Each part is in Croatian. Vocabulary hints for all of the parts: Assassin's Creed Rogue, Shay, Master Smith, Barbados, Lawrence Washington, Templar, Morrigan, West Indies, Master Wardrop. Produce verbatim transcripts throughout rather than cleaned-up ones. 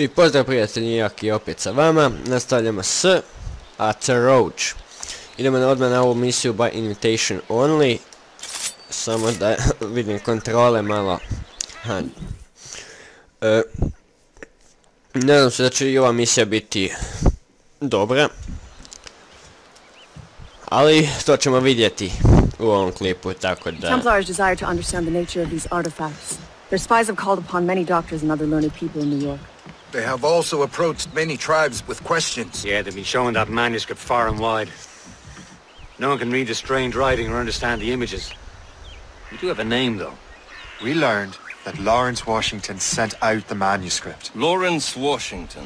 I pozdrav prijatelji, Jaki opet sa vama. Nastavljamo s A C Rogue. Idemo odmah na ovu misiju by invitation only. Samo da vidim kontrole malo. Nadam se da će i ova misija biti dobra. Ali to ćemo vidjeti u ovom klipu, tako da... Templars desire to understand the nature of these artifacts. Their spies have called upon many doctors and other learned people in New York. They have also approached many tribes with questions. Yeah, they've been showing that manuscript far and wide. No one can read the strange writing or understand the images. We do have a name, though. We learned that Lawrence Washington sent out the manuscript. Lawrence Washington,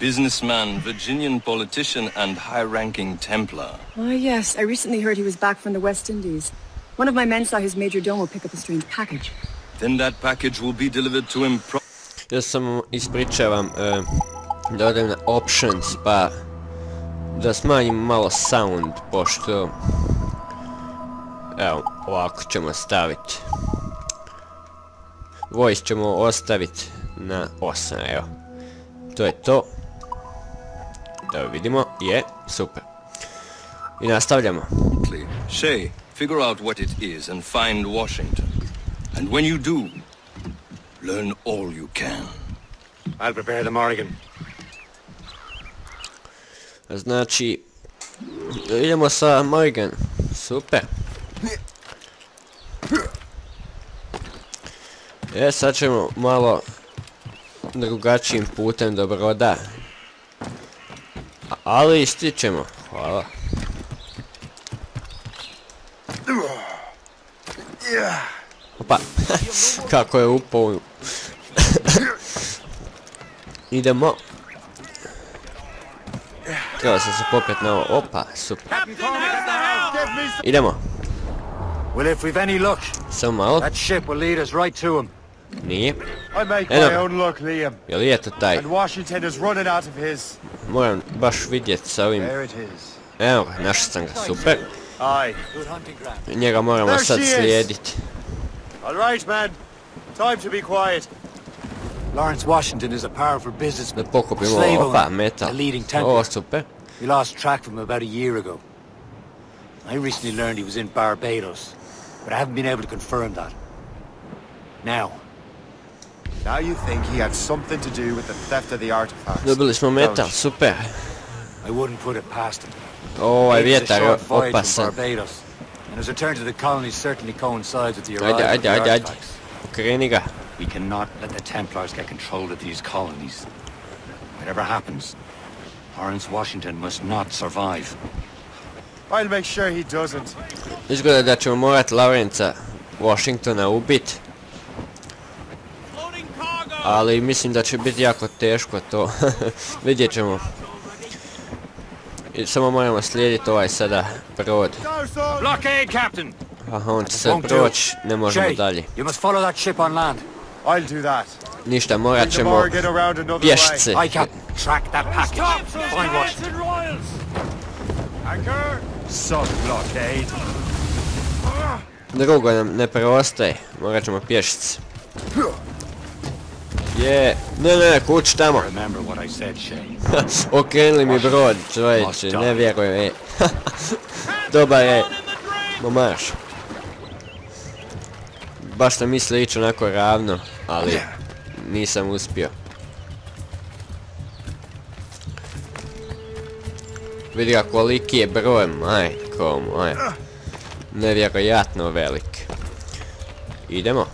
businessman, Virginian politician, and high-ranking Templar. Ah, yes. I recently heard he was back from the West Indies. One of my men saw his majordomo pick up a strange package. Then that package will be delivered to him pro... Ja sam ispričavam da odem na options pa da smanjim malo sound pošto evo ovako ćemo staviti, voice ćemo ostaviti na osam. Evo, to je to, da vidimo, je super i nastavljamo. Shay, figure out what it is and find Washington, and when you do, learn all you can. I'll prepare the Morrigan. Znači, idemo sa Morrigan. Super. E, sad ćemo malo drugačijim putem, dobro da. Ali ističemo. Hvala. Opa, kako je upao. Idemo. Treba sam se popet na ovo. Opa, super. Idemo. Samo malo. Nije. Eno. Je li je to taj? Moram baš vidjeti sa ovim. Evo, našao sam ga, super. Njega moramo sad slijediti. Alright, man. Time to be quiet. Lawrence Washington is a powerful businessman, slave owner, a leading Templar. Oh, super. We lost track of him about a year ago. I recently learned he was in Barbados, but I haven't been able to confirm that. Now. Now you think he had something to do with the theft of the artifacts? Dobili smo metal, super. I wouldn't put it past him. Oh, I vjetar, opasan. And his return to the colony certainly coincides with the arrival of the artifacts. Okreni ga. We cannot let the Templars get control of these colonies. Whatever happens, Lawrence Washington must not survive. I'll make sure he doesn't. Izgleda da ćemo morati Lawrencea Washingtona ubiti. Ali mislim da će biti jako teško to. Vidjet ćemo. I samo moramo slijediti ovaj sada brod. Aha, on će se proći, ne možemo dalje. Ništa, morat ćemo pješce. Drugo nam ne preostaje, morat ćemo pješce. Je, ne ne, kući tamo. Okrenuli mi brod, čovječe, ne vjerujem. Dobar je momaš. Baš sam mislio ići onako ravno, ali nisam uspio. Vidi ga koliki je broj, majko moja. Nevjerojatno velik. Idemo.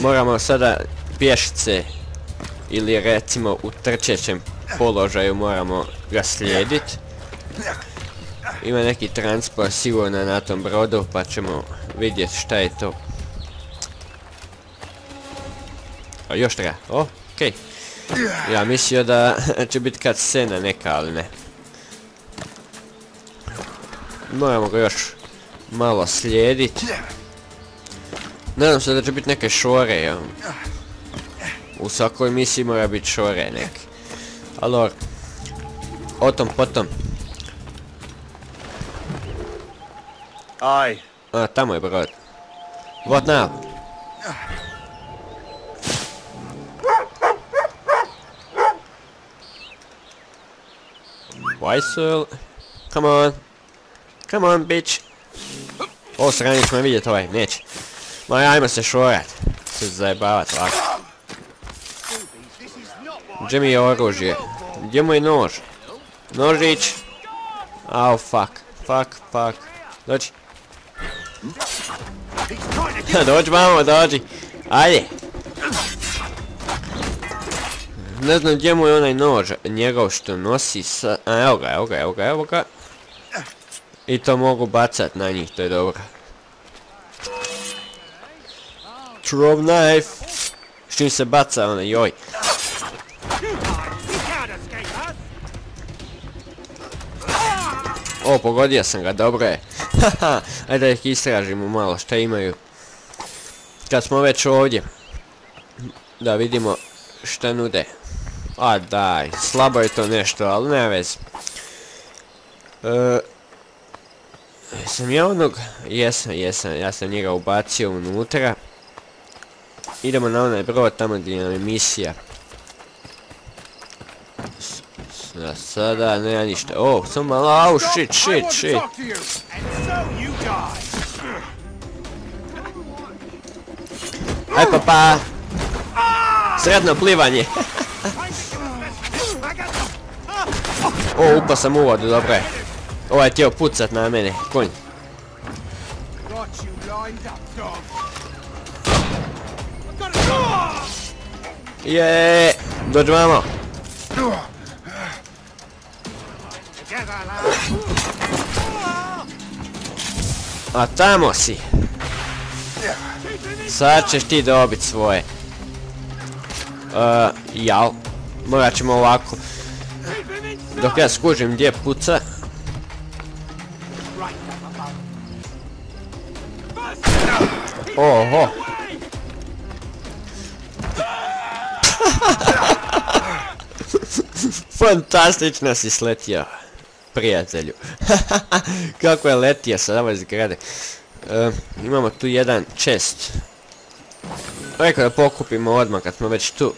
Moramo sada pješice ili recimo u trčećem položaju moramo ga slijediti. Ima neki transport sigurno na tom brodu pa ćemo vidjeti šta je to. O, još treba, okej. Ja mislio da će biti kad scena neka, ali ne. Moramo ga još malo slijediti. Nadam se da će biti neke šore. U svakoj misiji mora biti šore neke. Alor, o tom potom. Aj. A, tamo je brod. What now? Whistle. Come on. Come on, bitch. Odstranjuš me, vidjet ovaj neće. Ma ajmo se šorat. Se zajebavat lako. Gdje mi je oružje? Gdje mu je nož? Nožić. Au, fuck. Fuck, fuck. Dođi. Dođi, mamo, dođi. Ajde. Ne znam gdje mu je onaj nož njegov što nosi sa... A, evo ga, evo ga, evo ga, evo ga. I to mogu bacat na njih, to je dobro. Throw knife. S čim se baca onaj, joj. O, pogodio sam ga, dobro je. Haha, ajde da ih istražimo malo, šta imaju. Kad smo već ovdje. Da vidimo šta nude. A daj, slabo je to nešto, ali ne vez. Eee... Jesam ja onog? Jesam, jesam, ja sam njega ubacio unutra. Idemo na onaj brod tamo gdje nam je misija. Sada nema ništa. O, sam malo, au, shit, shit, shit. Aj pa pa! Sredno plivanje! O, upao sam u vodu, dobro je. Ovo je htio pucat na mene, konj. Jeee, dođi vamo. A tamo si. Sad ćeš ti dobit svoje. Eee, jao. Morat ćemo ovako. Dok ja skužim gdje puca. Oho. Fantastično si sletio, prijatelju. Kako je letio sad ovo zgrade. Imamo tu jedan chest. Rekao da pokupimo odmah kad smo već tu.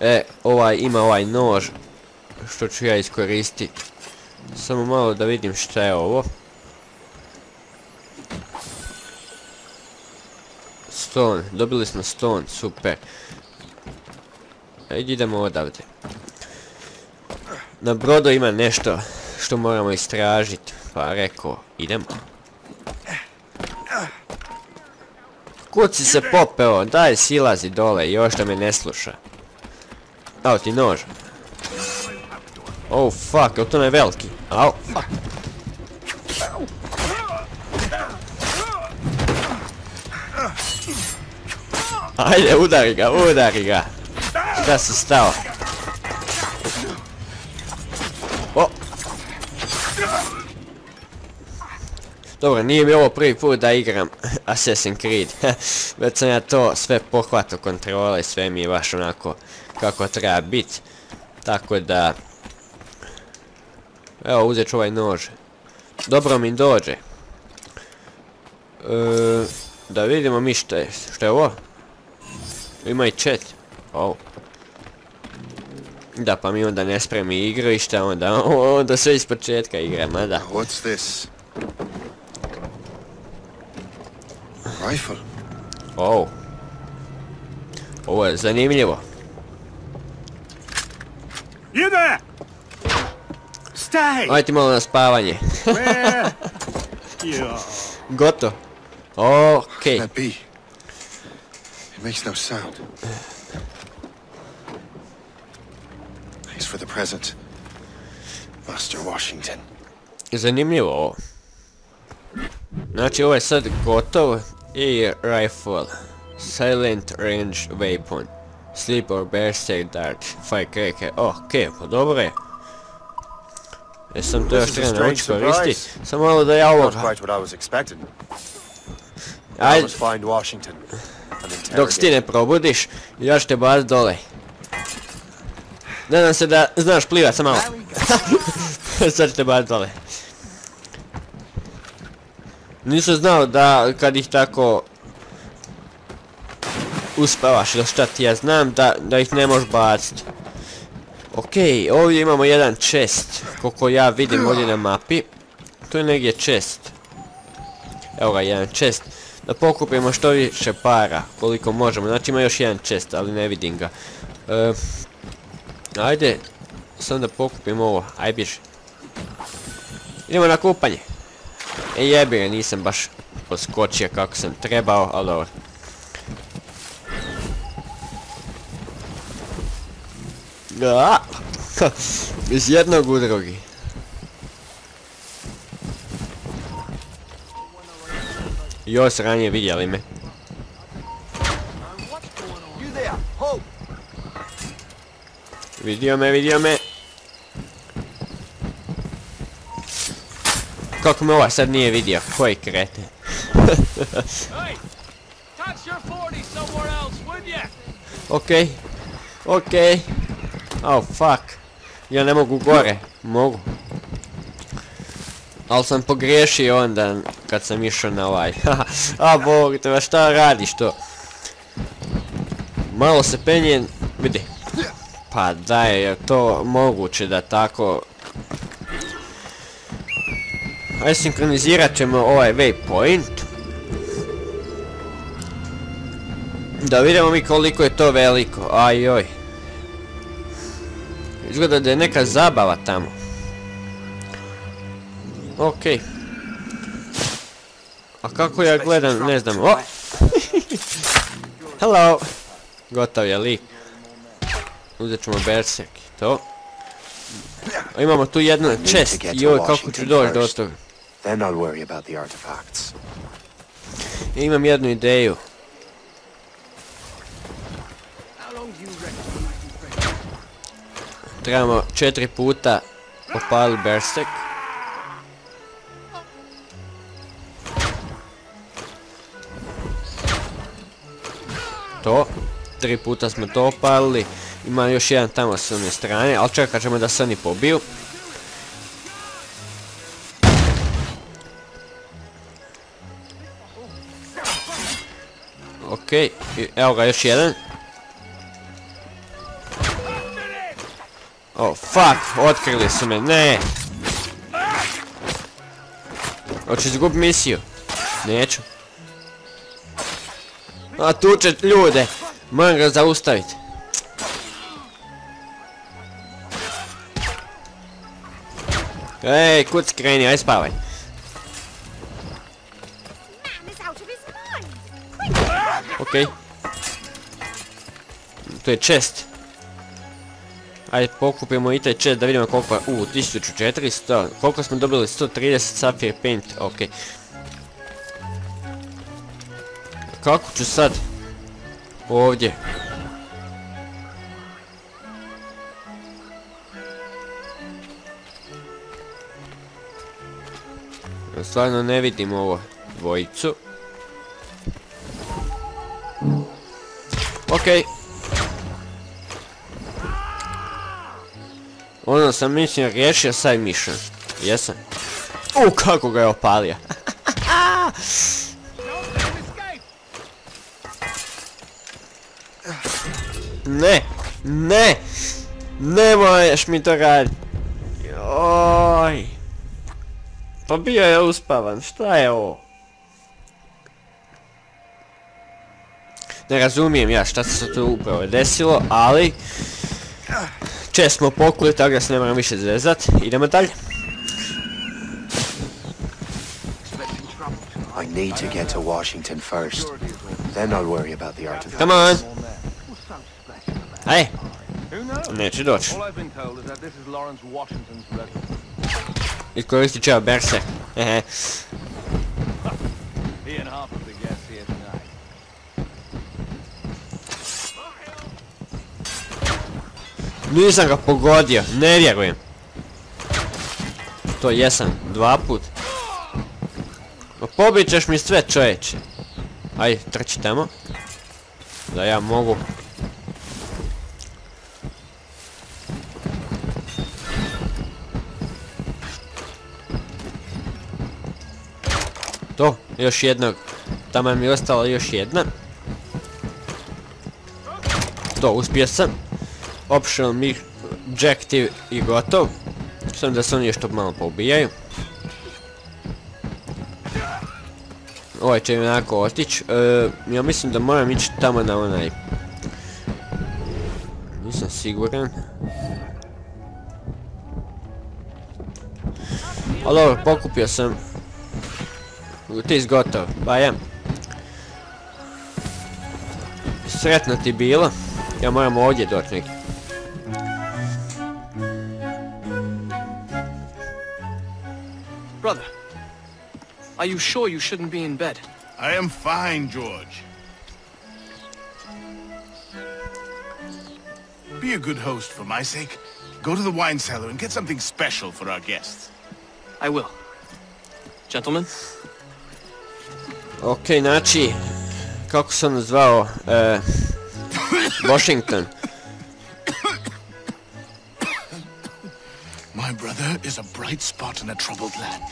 E, ovaj ima ovaj nož. Što ću ja iskoristiti. Samo malo da vidim šta je ovo. Stone, dobili smo stone, super. Ajde idemo odavde. Na brodu ima nešto što moramo istražiti. Pa rekao, idemo. Kud si se popeo? Daj silazi dole, još da me ne sluša. Au ti nož. Oh fuck, je li to ne veliki? Au, fuck. Ajde, udari ga, udari ga. Šta si stao? O! Dobro, nije mi ovo prvi put da igram Assassin's Creed. Već sam ja to sve pohvatao, kontrole, sve mi je baš onako kako treba biti. Tako da... Evo, uzet ću ovaj nož. Dobro mi dođe. Da vidimo mi šta je. Šta je ovo? Ima i chat. O. Da, pa mi onda ne spremi igru i šta onda? Onda sve iz početka igram, a da. O. Ovo je zanimljivo. Ajde ti malo na spavanje. Gotovo. Okej. Makes no sound. Thanks for the present, Master Washington. Zanimljivo ovo. Znači ovo je sad gotovo. I rifle. Silent range weapon. Sleep or bear state dart. Firecracker. Okej, pa dobro je. Jesam to još treba nauči koristiti. Samo malo da ja ovo... Ajde. Dok ti ne probudiš, ja ću te bacit dole. Nadam se da znaš plivat, sam malo. Sad ću te bacit dole. Nisam znao da kad ih tako uspavaš ili šta ti ja znam da ih ne možeš bacit. Ok, ovdje imamo jedan chest, koliko ja vidim ovdje na mapi. Tu je negdje chest. Evo ga, jedan chest. Da pokupimo što više para, koliko možemo. Znači ima još jedan chest, ali ne vidim ga. E, ajde, sam da pokupimo ovo, aj biš. Idemo na kupanje. E jebire, nisam baš poskočio kako sam trebao, ali dobro. Aaaa, iz jednog u drugi. Još ranije vidjeli me. Vidio me, vidio me. Kako me ova sad nije vidio, koji krete. Okej, okej. Oh fuck, ja ne mogu gore, mogu. Ali sam pogriješio onda kad sam išao na ovaj. A bog te, šta radiš to? Malo se penje, vidi. Pa daj, je to moguće da tako... Ajde, sinkronizirat ćemo ovaj waypoint. Da vidimo mi koliko je to veliko, ajoj. Izgleda da je neka zabava tamo. Okej. A kako ja gledam, ne znam. O! Hello! Gotov je lik. Uzet ćemo berserk i to. Imamo tu jednu chest. Joj, kako ću doći do toga. Imam jednu ideju. Trebamo četiri puta opaliti berstek. To. Tri puta smo to opalili. Ima još jedan tamo s one strane, ali čekat ćemo da se oni pobiju. Okej, evo ga još jedan. Oh fuck, otkrili su me, ne. Hoću izgubiti misiju. Neću. A tuče ljude. Moram ga zaustaviti. Ej, kuc kreni, aj spavaj. Okej. To je chest. Ajde pokupimo i taj chest da vidimo koliko je, u, tisuću četiristo, koliko smo dobili, sto trideset sapphire paint, okej. Kako ću sad ovdje? Stvarno ne vidim ovo dvojicu. Okej. Ono sam mislim riješio saj mišljen. Jesam. U, kako ga je opalio. Ne, ne, ne možeš mi to raditi. Joj. Pa bio je uspavan, šta je ovo? Ne razumijem ja šta se tu upravo desilo, ali... Čest smo pokuli, tako da se ne moram više zvezat. Idemo dalje. Come on! Ajde! Neće doći. Iskoristit ću ja berserk. Nisam ga pogodio, ne vjerujem. To jesam, dva put. Pobit ćeš mi sve, čovječe. Ajde, trči tamo. Da ja mogu. To, još jednog. Tamo mi je ostala još jedna. To, uspio sam. Optional Objective je gotov. Sam da se on još to malo poubijaju. Ovaj će mi onako otići. Ja mislim da moram ići tamo na onaj. Nisam siguran. Ali dobro, pokupio sam. Ti si gotov, ba ja. Sretno ti bilo. Ja moram ovdje doći neki. Brother, are you sure you shouldn't be in bed? I am fine, George. Be a good host for my sake. Go to the wine cellar and get something special for our guests. I will. Gentlemen. Okay, znači, kako sam zvao, eh, Washington. My brother is a bright spot in a troubled land.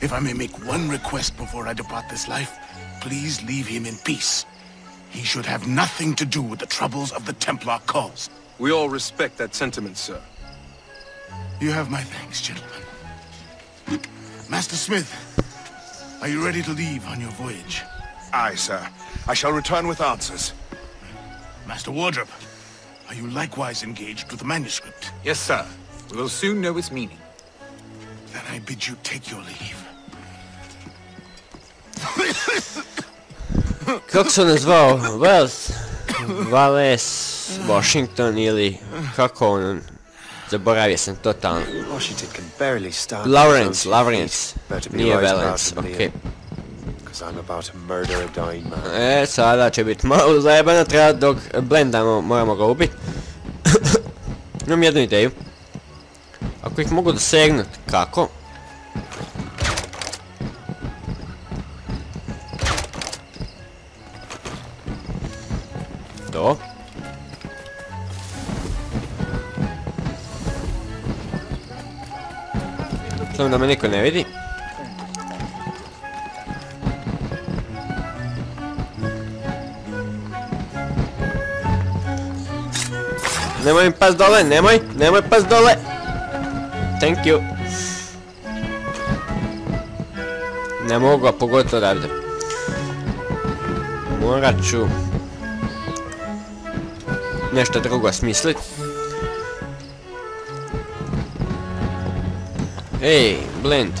If I may make one request before I depart this life, please leave him in peace. He should have nothing to do with the troubles of the Templar cause. We all respect that sentiment, sir. You have my thanks, gentlemen. Master Smith, are you ready to leave on your voyage? Aye, sir. I shall return with answers. Master Wardrop, are you likewise engaged with the manuscript? Yes, sir. We will soon know its meaning. Then I bid you take your leave. Kako sam je zvao? Wells, Wallace, Washington ili kako on? Zaboravio sam totalno. Lawrence, Lawrence. Nije Valence, okej. E, sada će biti malo zajebano, treba dok blendamo, moramo ga ubiti. Imam jednu ideju. Ako ih mogu dosegnut, kako? To. Samo da me niko ne vidi. Nemoj mi pas dole, nemoj, nemoj pas dole. Thank you. Ne mogu ga pogotovo odavde. Morat ću nešto drugo smislit. Ej, blend.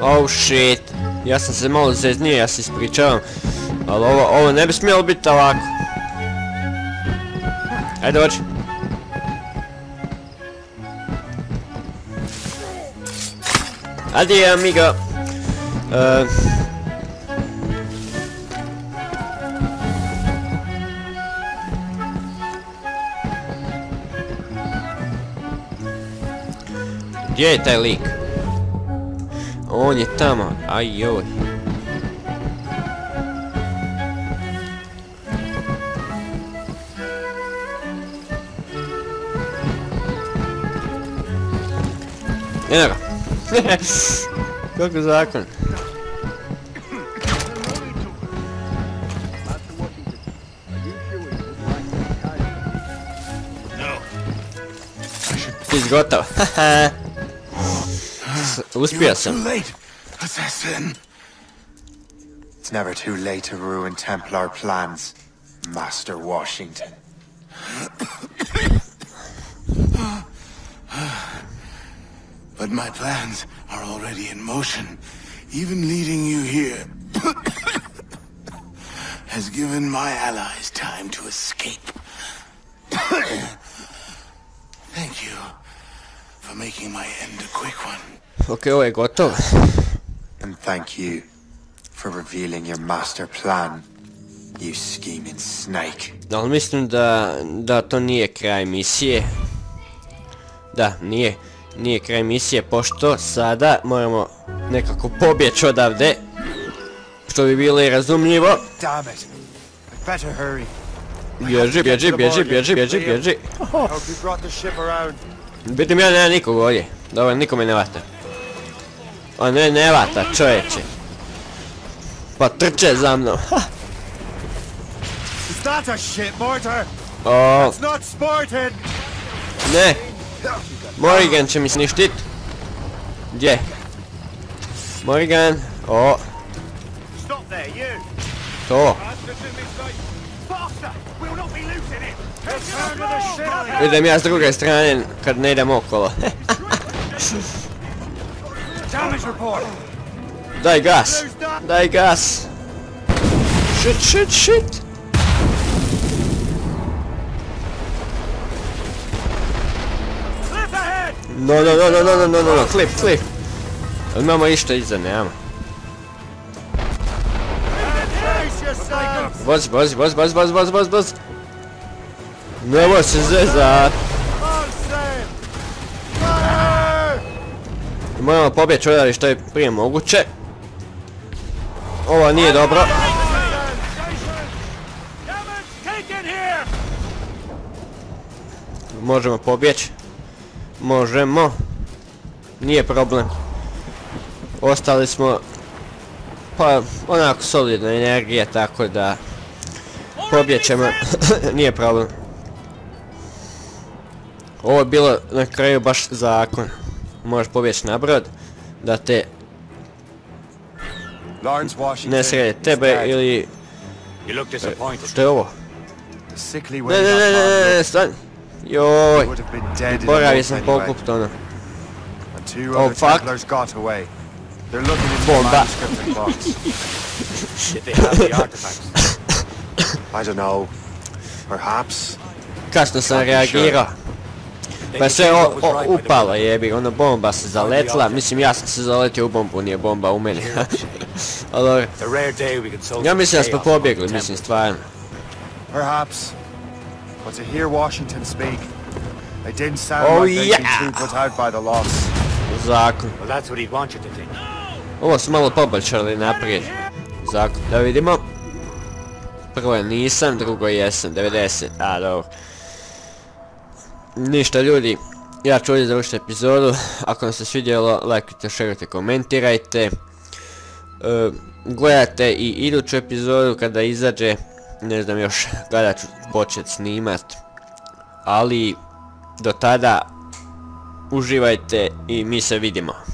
Oh shit. Ja sam se malo zeznio, ja se ispričavam. Ali ovo, ovo ne bi smjelo biti lako. Ajde dođi. Adio amigo. Eee... Gdje je taj lik? On je tamo, aj joj. Eno ga. Kako zakon. Ti si gotov. Uspio sam. It's never too late to ruin Templar plans, Master Washington. But my plans are already in motion. Even leading you here has given my allies time to escape. Thank you for making my end a quick one. Okay, ovo je gotovo. And thank you for revealing your master plan, you scheming snake. Ali mislim da, da to nije kraj misije. Da, nije. Nije kraj misije, pošto sada moramo nekako pobjeći odavde. Što bi bilo i razumljivo. Bježi, bježi, bježi, bježi, bježi, bježi. Vidim ja nema nikog ovdje. Dobro, niko me ne vata. O ne, ne vata, čovječe. Pa trče za mnom. that a shit mortar? Oh. It's not sported. Ne. Morrigan czymś niszczyć. Gdzie? Morrigan. O. To. Idem ja s druge strane kad ne idem okolo. Daj gas. Daj gas. Shit, shit, shit. No, no, no, no, no, no, no, no, clip, clip. Imamo išta iza, nemamo. Vozi, vozi, vozi, vozi, vozi, vozi, vozi, vozi. Nemoj se zezat. Moramo pobjeći odavde što je prije moguće. Ovo nije dobro. Možemo pobjeći. Možemo. Nije problem. Ostali smo... Pa, onako solidna energija, tako da... Pobjećemo. Nije problem. Ovo je bilo na kraju baš zakon. Možeš pobjeći na brod, da te... Ne sredi tebe ili... Što je ovo? Ne, ne, ne, ne, ne, stani! Joj, boravio sam pokupit ono. Oh, fuck. Bomba. Kasno sam reagirao. Pa je sve upalo jebi, ono bomba se zaletila, mislim ja sam se zaletio u bombu, nije bomba u meni. Ali ja mislim da smo pobjegli, mislim stvarno. But to hear Washington speak, they didn't sound oh, like they'd yeah. been too put out by the loss. Zakon. Well, that's what he wanted to think. Ovo su malo poboljšali naprijed. Zakon, da vidimo. Prvo nisam, drugo jesam, devedeset, a dobro. Ništa ljudi, ja ću ovdje završiti epizodu. Ako vam se svidjelo, lajkajte, šerujte, komentirajte. Uh, gledajte i iduću epizodu kada izađe. Ne znam još kada ću početi snimat, ali do tada uživajte i mi se vidimo.